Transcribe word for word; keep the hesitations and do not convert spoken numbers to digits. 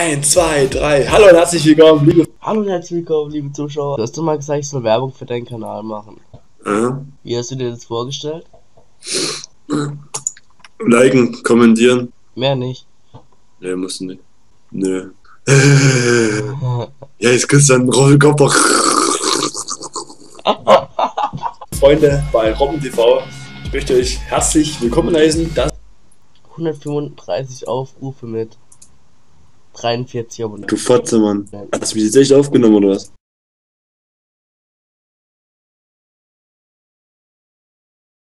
Eins, zwei, drei. Hallo und herzlich willkommen, liebe... Hallo und herzlich willkommen, liebe Zuschauer. Du hast doch mal gesagt, ich soll Werbung für deinen Kanal machen. Ja. Wie hast du dir das vorgestellt? Liken, kommentieren. Mehr nicht. Nee, musst du nicht. Nö. Ja, jetzt kriegst du einen Rollkopper. Freunde bei RobbenTV, ich möchte euch herzlich willkommen heißen. Das hundertfünfunddreißig Aufrufe mit dreiundvierzig Abonnenten. Du Fotze, Mann. Hast du mich jetzt echt aufgenommen, oder was?